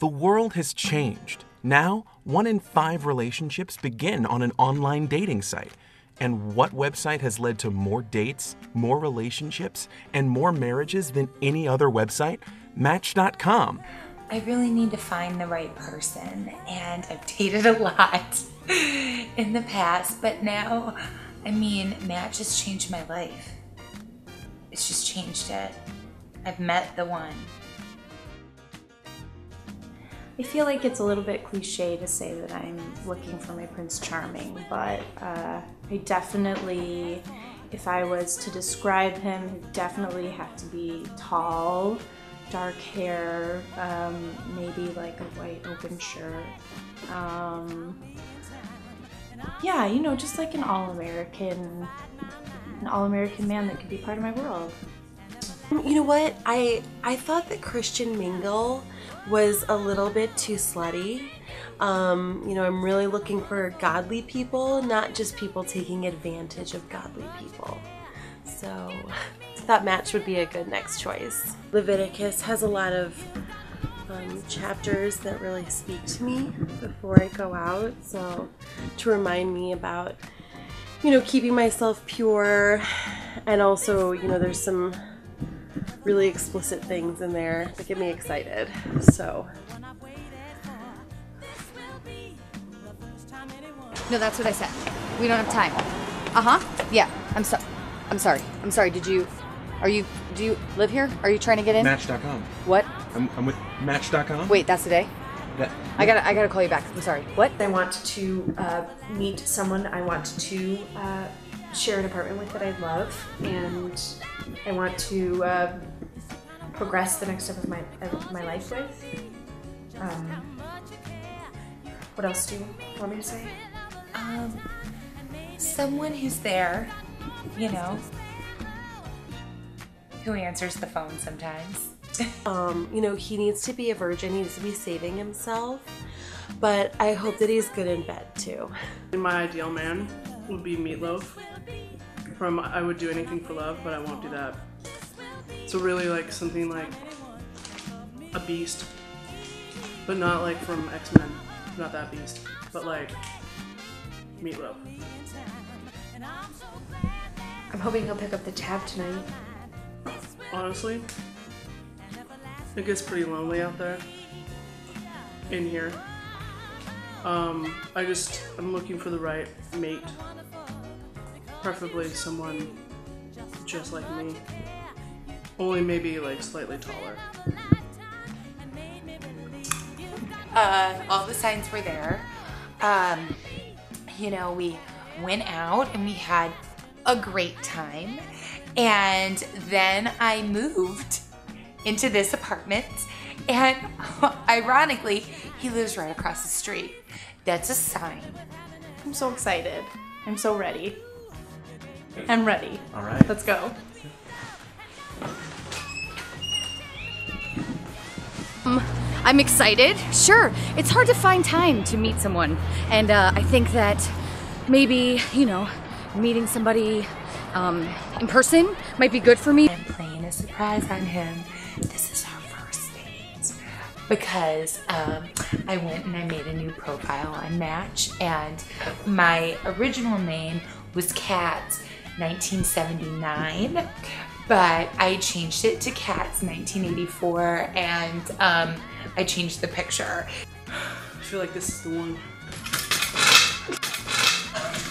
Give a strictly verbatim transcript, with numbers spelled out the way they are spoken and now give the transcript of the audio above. The world has changed. Now, one in five relationships begin on an online dating site. And what website has led to more dates, more relationships, and more marriages than any other website? Match dot com. I really need to find the right person, and I've dated a lot in the past, but now, I mean, Match has changed my life. It's just changed it. I've met the one. I feel like it's a little bit cliche to say that I'm looking for my Prince Charming, but uh, I definitely, if I was to describe him, he'd definitely have to be tall, dark hair, um, maybe like a white open shirt. Um, yeah, you know, just like an all-American, an all-American man that could be part of my world. You know what? I I thought that Christian Mingle was a little bit too slutty. Um, you know, I'm really looking for godly people, not just people taking advantage of godly people. So that Match would be a good next choice. Leviticus has a lot of um, chapters that really speak to me before I go out, so to remind me about, you know, keeping myself pure, and also, you know, there's some really explicit things in there that get me excited, so. No, that's what I said. We don't have time. Uh-huh, yeah, I'm so, I'm sorry, I'm sorry, did you, Are you, do you live here? Are you trying to get in? Match dot com. What? I'm, I'm with Match dot com. Wait, that's today? That, yeah. I gotta, I gotta call you back. I'm sorry. What? I want to uh, meet someone. I want to uh, share an apartment with that I love, and I want to uh, progress the next step of my of my life with. Um, what else do you want me to say? Um, someone who's there, you know, who answers the phone sometimes. um, you know, he needs to be a virgin, he needs to be saving himself, but I hope that he's good in bed too. My ideal man would be Meatloaf from I Would Do Anything for Love, but I won't do that. So really like something like a beast, but not like from X-Men, not that beast, but like Meatloaf. I'm hoping he'll pick up the tab tonight. Honestly, it gets pretty lonely out there, in here. Um, I just, I'm looking for the right mate, preferably someone just like me, only maybe like slightly taller. Uh, all the signs were there. Um, you know, we went out and we had a great time. And then I moved into this apartment, and ironically, he lives right across the street. That's a sign. I'm so excited. I'm so ready. I'm ready. All right. Let's go. Um, I'm excited. Sure, it's hard to find time to meet someone. And uh, I think that maybe, you know, meeting somebody um, in person might be good for me. I'm playing a surprise on him. This is our first date because um, I went and I made a new profile on Match, and my original name was Kat nineteen seventy-nine, but I changed it to Kat's nineteen eighty-four, and um, I changed the picture. I feel like this is the one.